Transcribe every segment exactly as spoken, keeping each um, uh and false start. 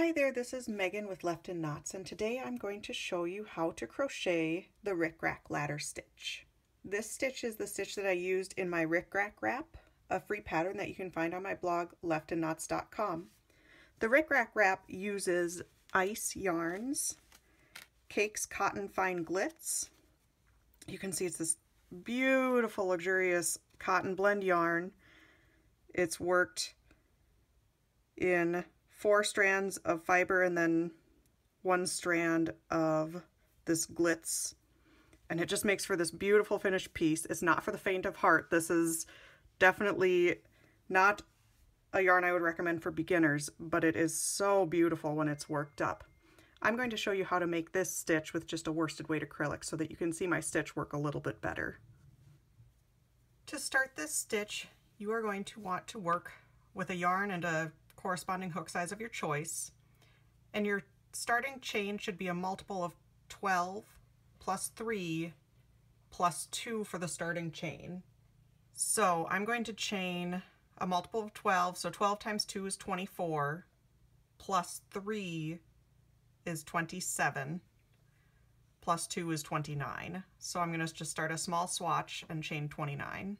Hi there, this is Megan with Left in Knots, and today I'm going to show you how to crochet the Ric Rac Ladder Stitch. This stitch is the stitch that I used in my Ric Rac Wrap, a free pattern that you can find on my blog, left in knots dot com. The Ric Rac Wrap uses ice yarns, Cakes Cotton Fine Glitz. You can see it's this beautiful, luxurious cotton blend yarn. It's worked in four strands of fiber and then one strand of this glitz, and it just makes for this beautiful finished piece. It's not for the faint of heart. This is definitely not a yarn I would recommend for beginners, but it is so beautiful when it's worked up. I'm going to show you how to make this stitch with just a worsted weight acrylic so that you can see my stitch work a little bit better. To start this stitch, you are going to want to work with a yarn and a corresponding hook size of your choice, and your starting chain should be a multiple of twelve plus three plus two for the starting chain. So I'm going to chain a multiple of twelve, so twelve times two is twenty-four, plus three is twenty-seven, plus two is twenty-nine. So I'm going to just start a small swatch and chain twenty-nine.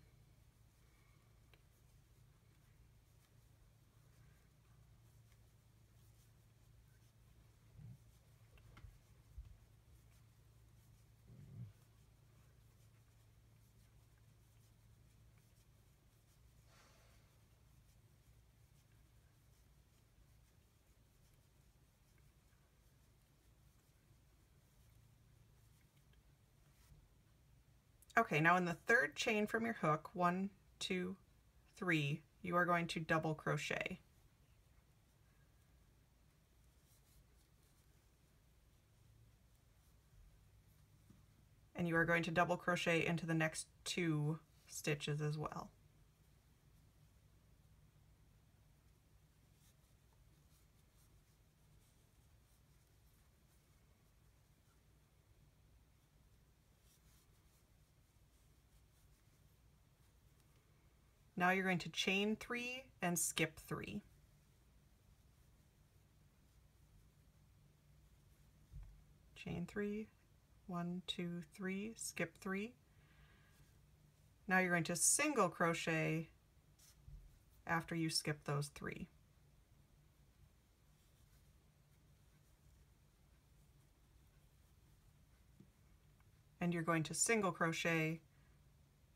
Okay, now in the third chain from your hook, one, two, three, you are going to double crochet. And you are going to double crochet into the next two stitches as well. Now you're going to chain three and skip three. Chain three, one, two, three, skip three. Now you're going to single crochet after you skip those three. And you're going to single crochet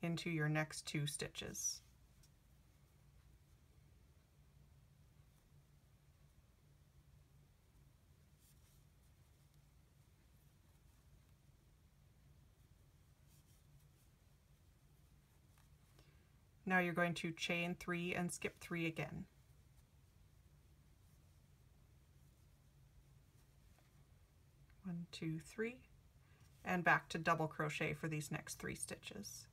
into your next two stitches. Now you're going to chain three and skip three again. One, two, three, and back to double crochet for these next three stitches.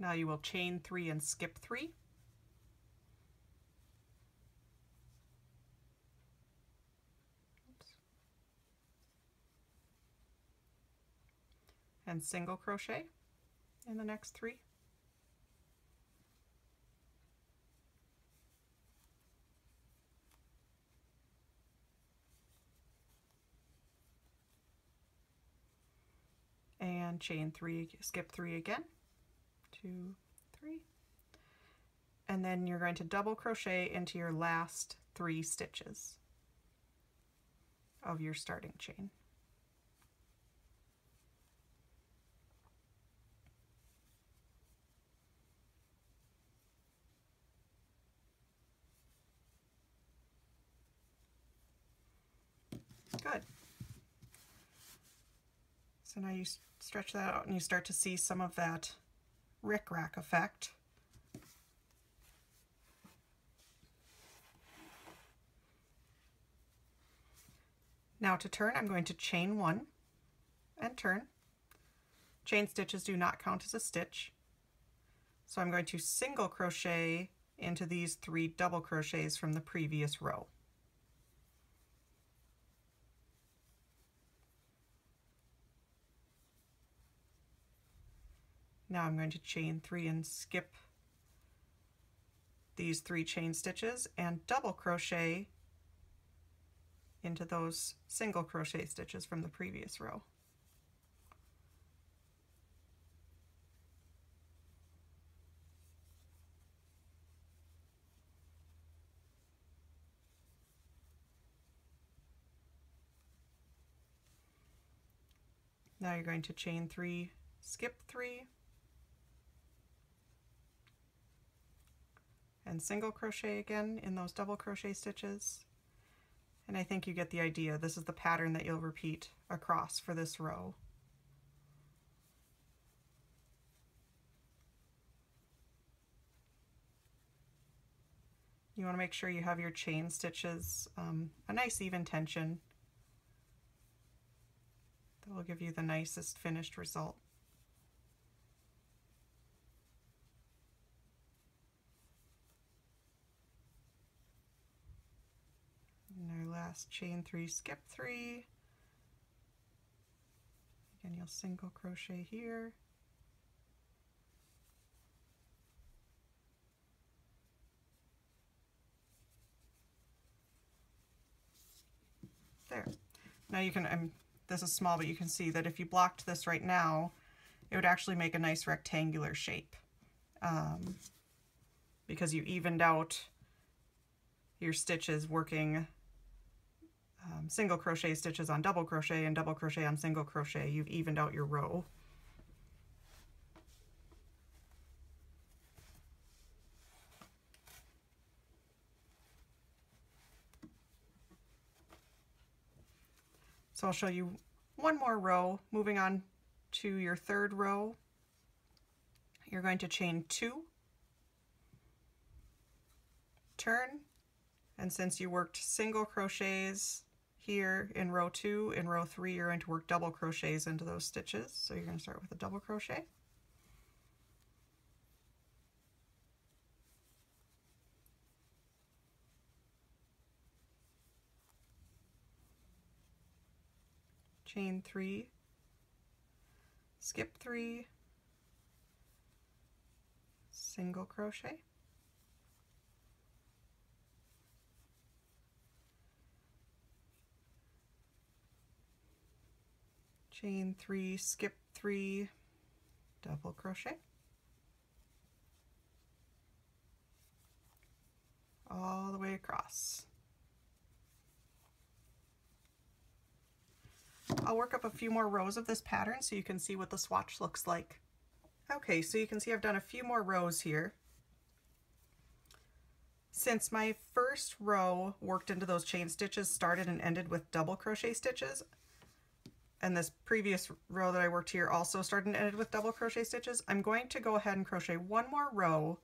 Now you will chain three and skip three. Oops. And single crochet in the next three. And chain three, skip three again. Two, three, and then you're going to double crochet into your last three stitches of your starting chain. Good. So now you stretch that out and you start to see some of that Ric Rac effect. Now to turn, I'm going to chain one and turn. Chain stitches do not count as a stitch, So I'm going to single crochet into these three double crochets from the previous row. Now I'm going to chain three and skip these three chain stitches and double crochet into those single crochet stitches from the previous row. Now you're going to chain three, skip three, and single crochet again in those double crochet stitches. And I think you get the idea. This is the pattern that you'll repeat across for this row. You want to make sure you have your chain stitches um, a nice even tension. That will give you the nicest finished result. Chain three, skip three. Again, you'll single crochet here. There. Now you can, I'm, this is small, but you can see that if you blocked this right now, it would actually make a nice rectangular shape um, because you evened out your stitches working Um, single crochet stitches on double crochet and double crochet on single crochet. You've evened out your row. So I'll show you one more row. Moving on to your third row, you're going to chain two, turn, and since you worked single crochets here in row two, in row three, you're going to work double crochets into those stitches. So you're going to start with a double crochet. Chain three, skip three, single crochet. Chain three, skip three, double crochet. All the way across. I'll work up a few more rows of this pattern so you can see what the swatch looks like. Okay, so you can see I've done a few more rows here. Since my first row worked into those chain stitches, started and ended with double crochet stitches, and this previous row that I worked here also started and ended with double crochet stitches, I'm going to go ahead and crochet one more row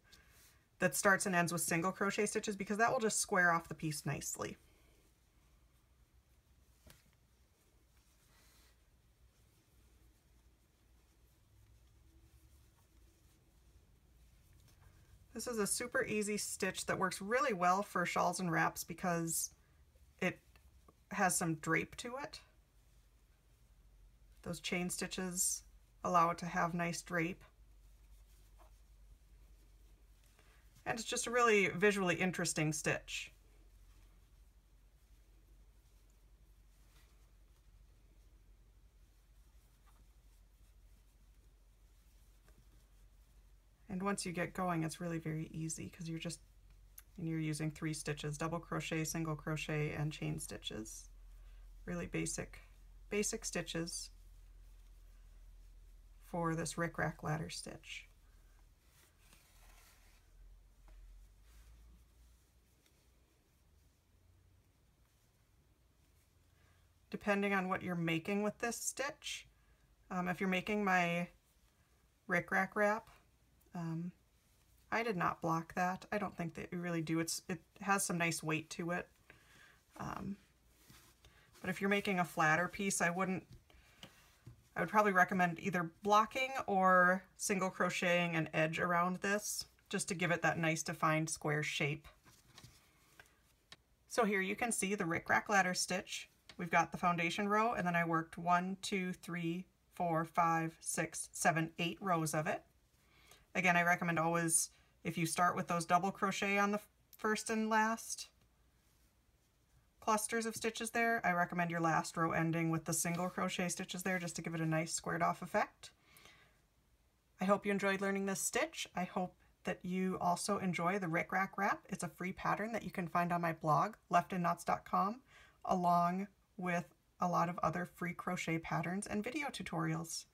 that starts and ends with single crochet stitches because that will just square off the piece nicely. This is a super easy stitch that works really well for shawls and wraps because it has some drape to it. Those chain stitches allow it to have nice drape. And it's just a really visually interesting stitch. And once you get going, it's really very easy because you're just, and you're using three stitches, double crochet, single crochet, and chain stitches. Really basic, basic stitches for this Ric Rac ladder stitch. Depending on what you're making with this stitch, um, if you're making my Ric Rac wrap, um, I did not block that. I don't think that you really do. It's, it has some nice weight to it. Um, but if you're making a flatter piece, I wouldn't I would probably recommend either blocking or single crocheting an edge around this just to give it that nice defined square shape. So here you can see the Ric Rac Ladder Stitch. We've got the foundation row, and then I worked one, two, three, four, five, six, seven, eight rows of it. Again, I recommend always, if you start with those double crochet on the first and last clusters of stitches there, I recommend your last row ending with the single crochet stitches there just to give it a nice squared off effect. I hope you enjoyed learning this stitch. I hope that you also enjoy the Ric Rac Wrap. It's a free pattern that you can find on my blog, left in knots dot com, along with a lot of other free crochet patterns and video tutorials.